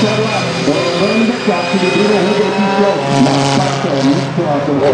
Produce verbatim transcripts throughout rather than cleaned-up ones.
Čerla, Vendeka, tedy druhého číslo na páté místo a to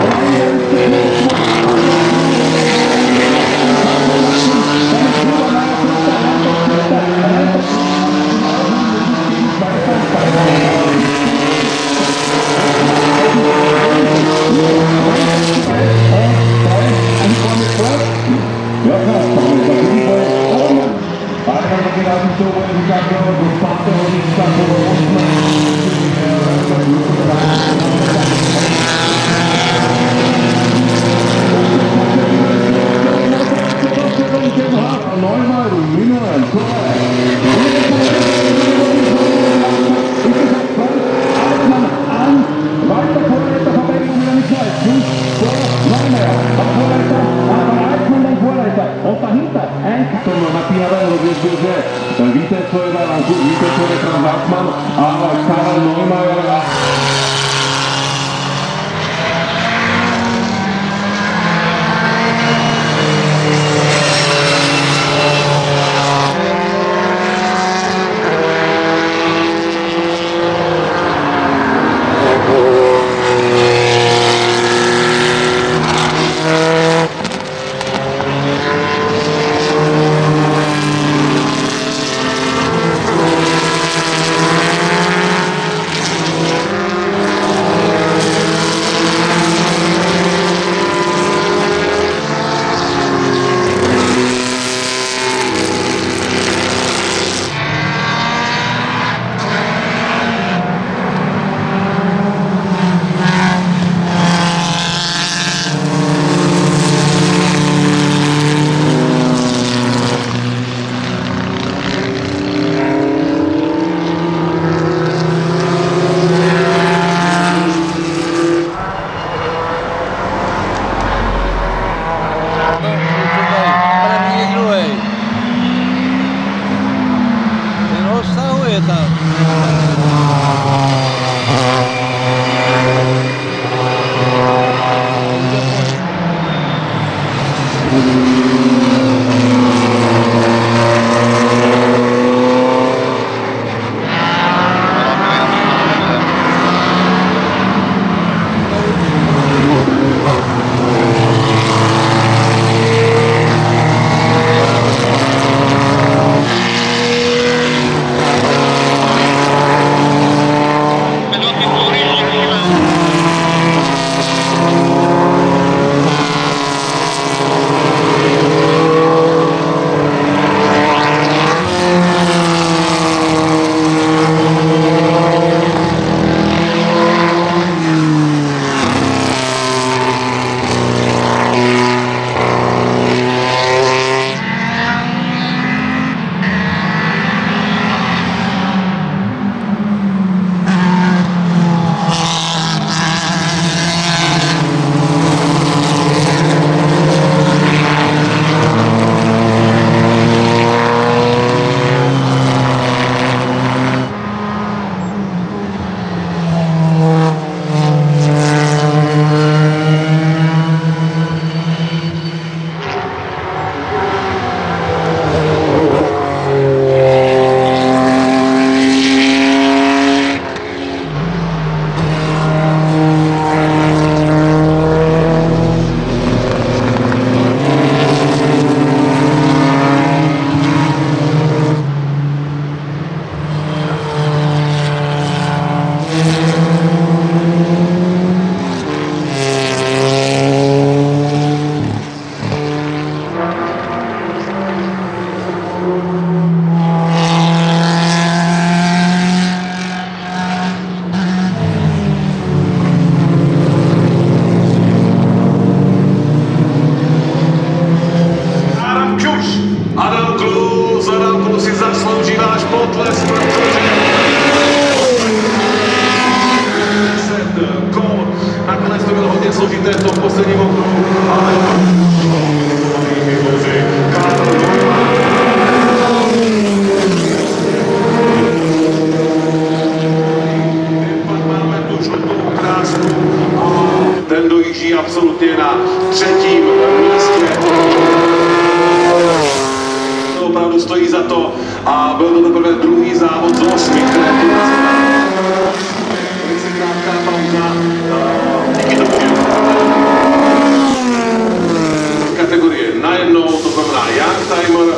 najednou to znamená young timer,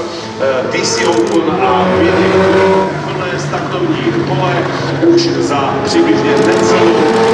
D C Open a věděk, tohle je startovní pole už za přibližně ten cíl.